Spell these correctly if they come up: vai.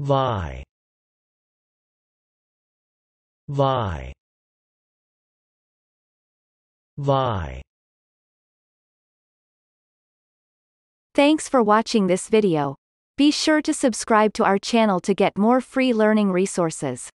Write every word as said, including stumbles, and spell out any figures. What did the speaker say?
Vai. Vai. Vai. Thanks for watching this video. Be sure to subscribe to our channel to get more free learning resources.